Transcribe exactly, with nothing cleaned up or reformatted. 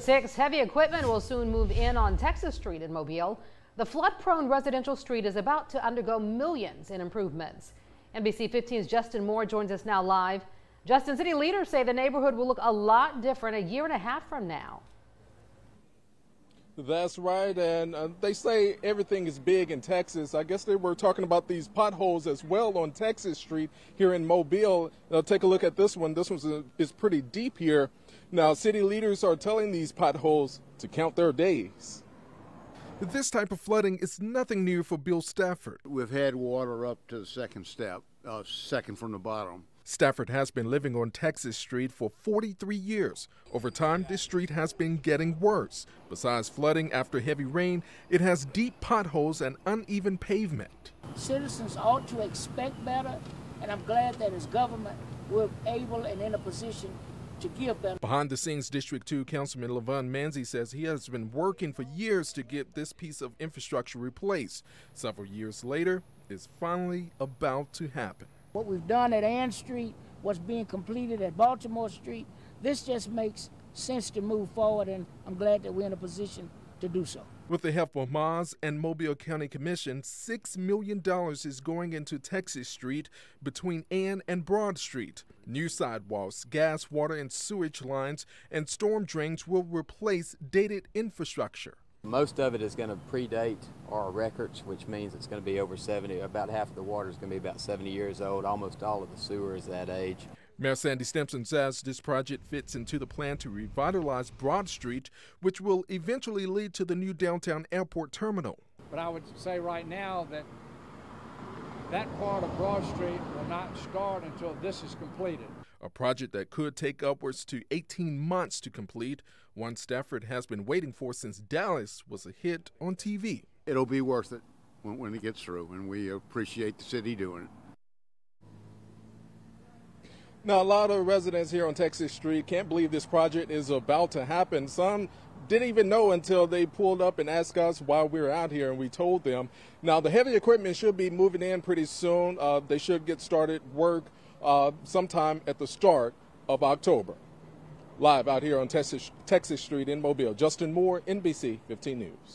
six, heavy equipment will soon move in on Texas Street in Mobile. The flood-prone residential street is about to undergo millions in improvements. N B C fifteen's Justin Moore joins us now live. Justin, city leaders say the neighborhood will look a lot different a year and a half from now. That's right, and uh, they say everything is big in Texas. I guess they were talking about these potholes as well on Texas Street here in Mobile. Now, take a look at this one. This one is pretty deep here. Now, city leaders are telling these potholes to count their days. This type of flooding is nothing new for Bill Stafford. We've had water up to the second step, uh, second from the bottom. Stafford has been living on Texas Street for forty-three years. Over time, this street has been getting worse. Besides flooding after heavy rain, it has deep potholes and uneven pavement. Citizens ought to expect better, and I'm glad that as government, we're able and in a position to give better. Behind the scenes, District two Councilman Levon Manzi says he has been working for years to get this piece of infrastructure replaced. Several years later, it's finally about to happen. What we've done at Ann Street, what's being completed at Baltimore Street, this just makes sense to move forward, and I'm glad that we're in a position to do so. With the help of MARS and Mobile County Commission, six million dollars is going into Texas Street between Ann and Broad Street. New sidewalks, gas, water, and sewage lines, and storm drains will replace dated infrastructure. Most of it is going to predate our records, which means it's going to be over seventy. About half of the water is going to be about seventy years old. Almost all of the sewer is that age. Mayor Sandy Stimpson says this project fits into the plan to revitalize Broad Street, which will eventually lead to the new downtown airport terminal. But I would say right now that that part of Broad Street will not start until this is completed. A project that could take upwards to eighteen months to complete, one Stafford has been waiting for since Dallas was a hit on T V. It'll be worth it when, when it gets through, and we appreciate the city doing it. Now, a lot of residents here on Texas Street can't believe this project is about to happen. Some didn't even know until they pulled up and asked us why we were out here, and we told them. Now, the heavy equipment should be moving in pretty soon. Uh, they should get started work Uh, sometime at the start of October. Live out here on Texas, Texas Street in Mobile, Justin Moore, N B C fifteen News.